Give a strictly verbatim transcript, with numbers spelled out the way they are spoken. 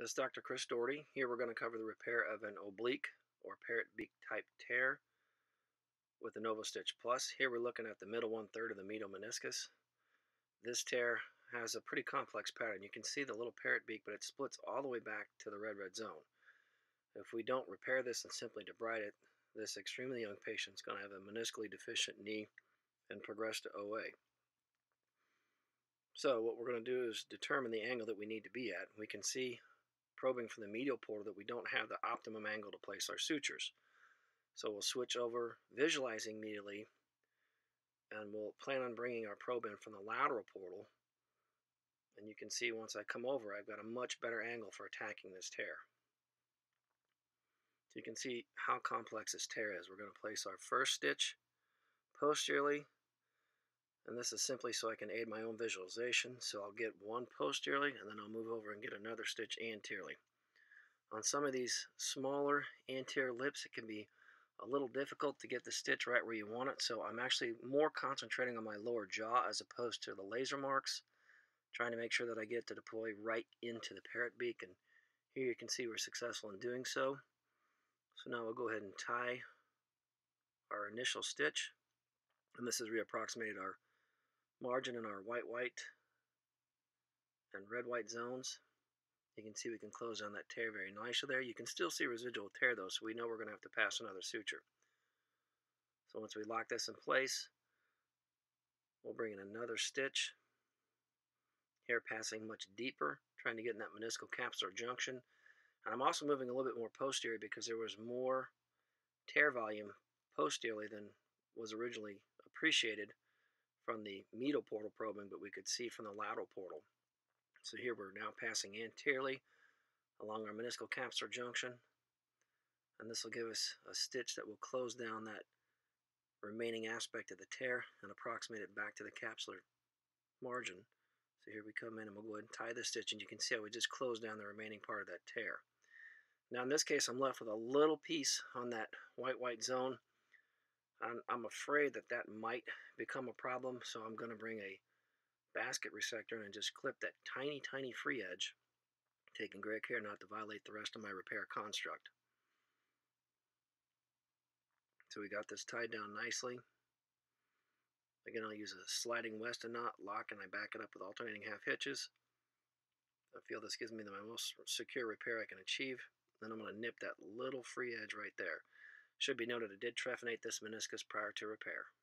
This is Doctor Chris Dougherty. Here we're going to cover the repair of an oblique or parrot beak type tear with the NovoStitch Plus. Here we're looking at the middle one third of the medial meniscus. This tear has a pretty complex pattern. You can see the little parrot beak, but it splits all the way back to the red red zone. If we don't repair this and simply debride it, this extremely young patient's going to have a meniscally deficient knee and progress to O A. So what we're going to do is determine the angle that we need to be at. We can see probing from the medial portal that we don't have the optimum angle to place our sutures. So we'll switch over, visualizing medially, and we'll plan on bringing our probe in from the lateral portal. And you can see once I come over, I've got a much better angle for attacking this tear. So you can see how complex this tear is. We're going to place our first stitch posteriorly, and this is simply so I can aid my own visualization. So I'll get one posteriorly, and then I'll move over and get another stitch anteriorly. On some of these smaller anterior lips, it can be a little difficult to get the stitch right where you want it, so I'm actually more concentrating on my lower jaw as opposed to the laser marks, trying to make sure that I get to deploy right into the parrot beak, and here you can see we're successful in doing so. So now we'll go ahead and tie our initial stitch, and this has reapproximated our margin in our white white and red white zones. You can see we can close on that tear very nicely there. You can still see residual tear though, so we know we're going to have to pass another suture. So once we lock this in place, we'll bring in another stitch. Here passing much deeper, trying to get in that meniscal capsular junction. And I'm also moving a little bit more posterior because there was more tear volume posteriorly than was originally appreciated from the medial portal probing, but we could see from the lateral portal. So here we're now passing anteriorly along our meniscal capsular junction, and this will give us a stitch that will close down that remaining aspect of the tear and approximate it back to the capsular margin. So here we come in and we'll go ahead and tie this stitch, and you can see how we just closed down the remaining part of that tear. Now in this case I'm left with a little piece on that white white zone. I'm, I'm afraid that that might become a problem, so I'm going to bring a basket resector in and just clip that tiny tiny free edge, taking great care not to violate the rest of my repair construct. So we got this tied down nicely. Again, I'll use a sliding Weston knot lock, and I back it up with alternating half hitches. I feel this gives me the most secure repair I can achieve. Then I'm going to nip that little free edge right there. Should be noted I did trephinate this meniscus prior to repair.